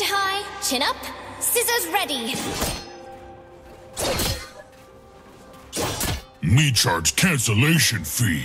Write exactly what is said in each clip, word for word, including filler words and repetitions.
Head high, chin up, scissors ready. Me charge cancellation fee.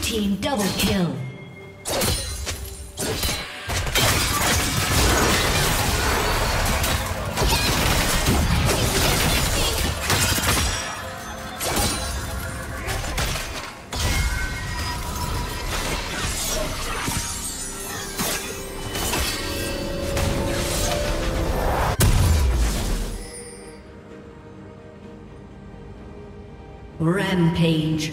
Team double kill. Rampage.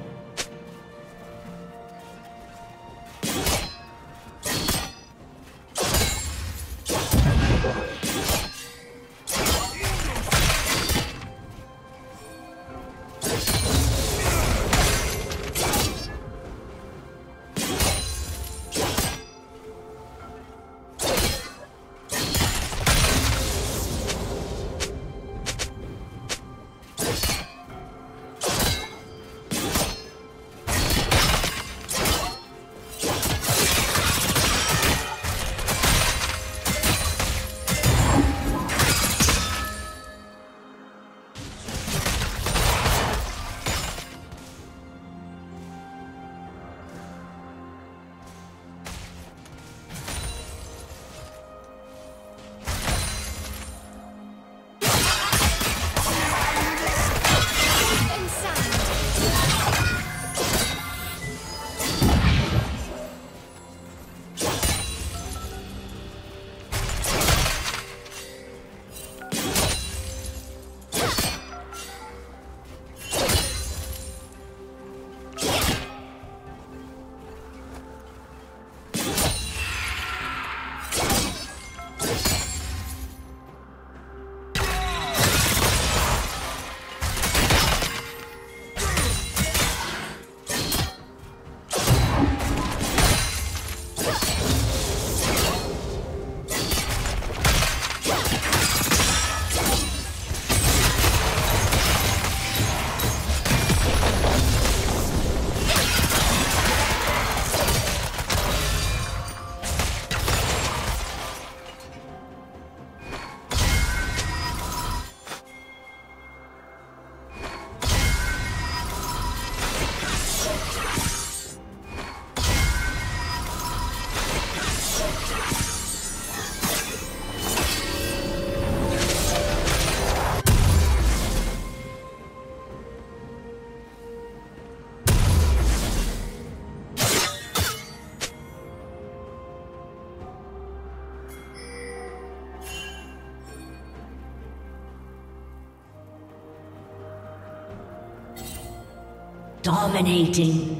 Dominating.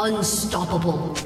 Unstoppable.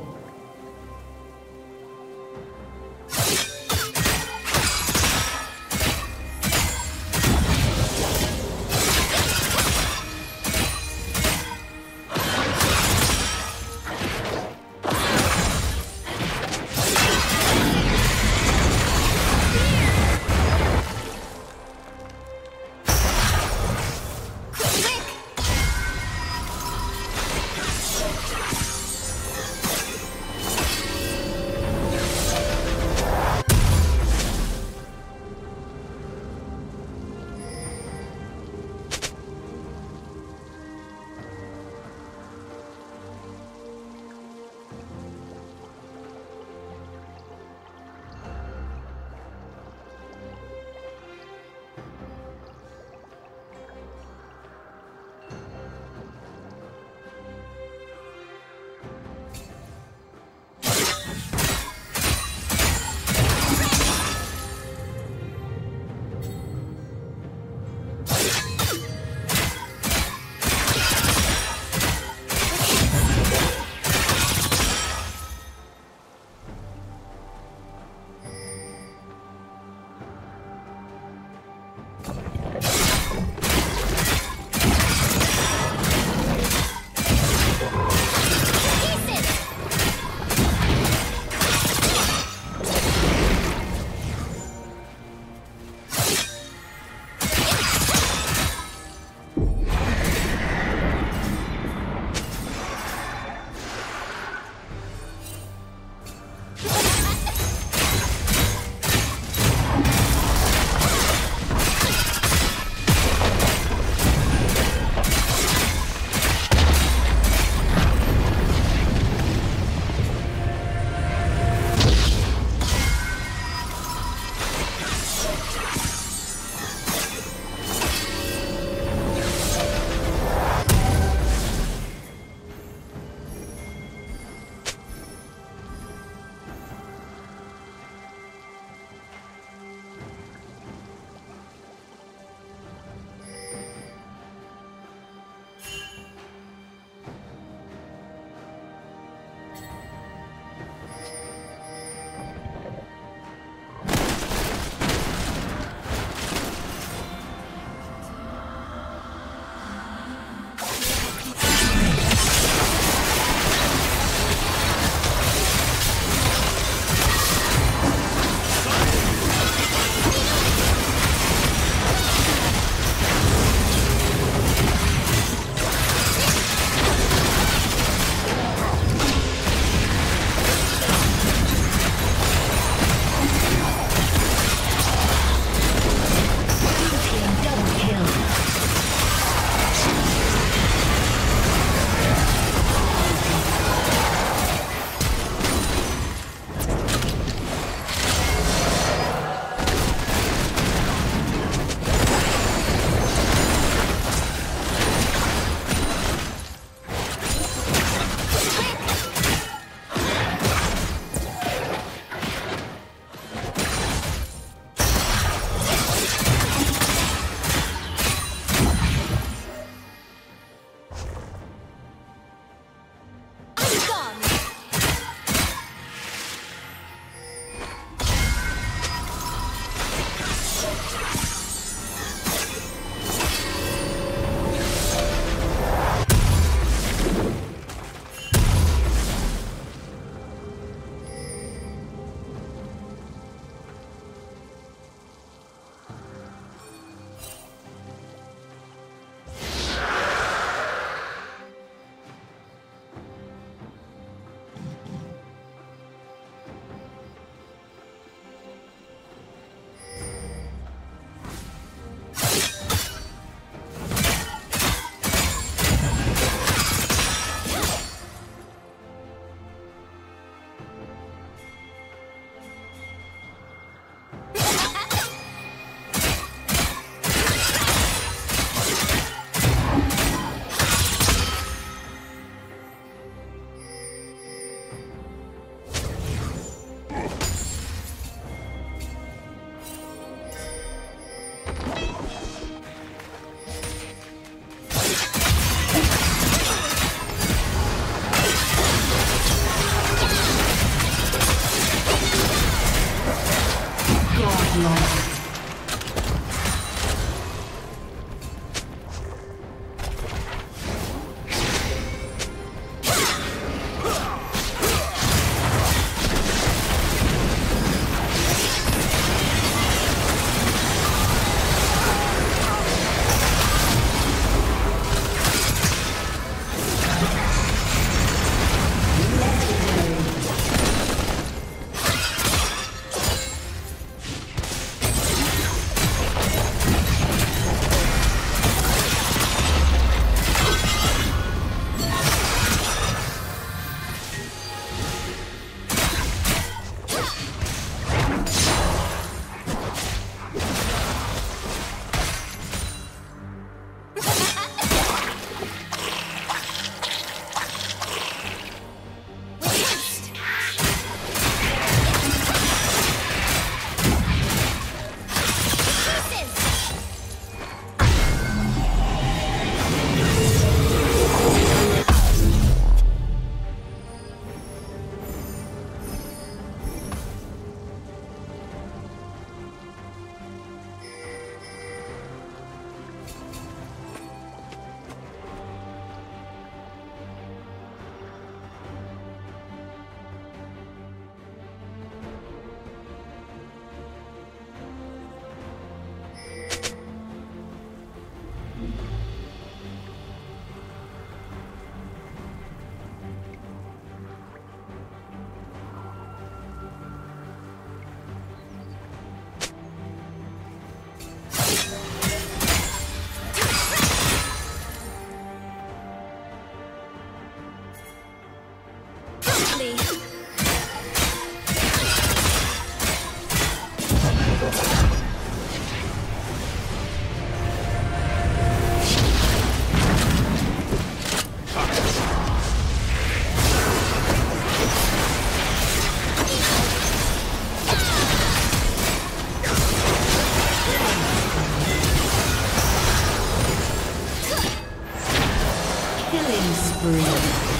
Killing spree.